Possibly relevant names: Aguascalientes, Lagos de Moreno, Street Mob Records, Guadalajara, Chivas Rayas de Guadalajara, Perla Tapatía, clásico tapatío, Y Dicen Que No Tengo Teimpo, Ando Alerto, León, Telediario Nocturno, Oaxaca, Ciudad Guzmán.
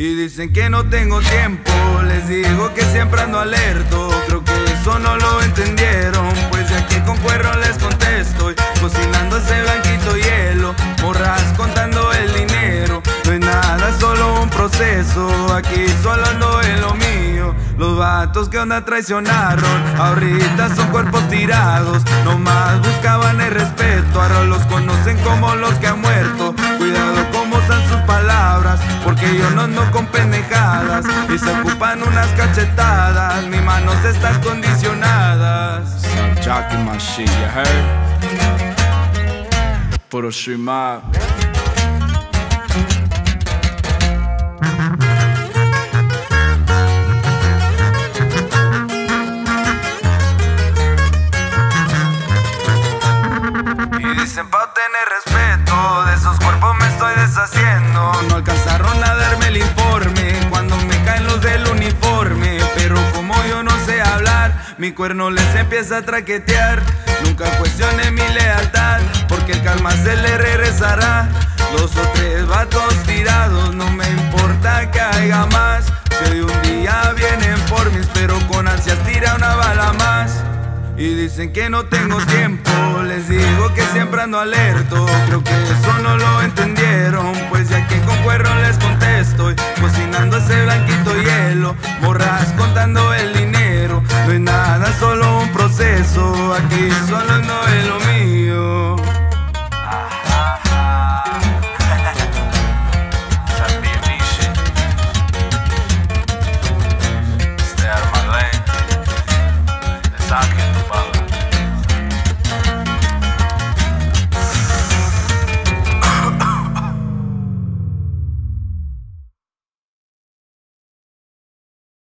Y dicen que no tengo tiempo, les digo que siempre ando alerto. Creo que eso no lo entendieron, pues de aquí con cuerro les contesto. Cocinando ese blanquito hielo, morras contando el dinero. No es nada, solo un proceso, aquí solo ando en lo mío. Los vatos que onda traicionaron, ahorita son cuerpos tirados. Nomás buscaban el respeto, ahora los conocen como los que han muerto. Cuidado cómo usan sus palabras, porque yo no ando con pendejadas. Y se ocupan unas cachetadas, mis manos están condicionadas. Stop jocking my shit, you heard? Puro street mob. Y dicen pa' tener respeto, de esos cuerpos me estoy deshaciendo. No alcanzaron a darme el informe cuando me caen los del uniforme. Pero como yo no sé hablar, mi cuerno les empieza a traquetear. Nunca cuestioné mi lealtad, porque el karma se le regresará. 2 o 3 vatos tirados, no me importa que haya más. Si hoy un día vienen por mí, espero con ansias tira una bala más. Y dicen que no tengo tiempo, les digo que siempre ando alerto. Creo que eso no lo entendieron, pues ya que con cuerro les contesto. Cocinando ese blanquito hielo, morras contando el dinero. No es nada, solo un proceso, aquí solo ando en lo mío. Stay out of my lane, it's not getting the bother.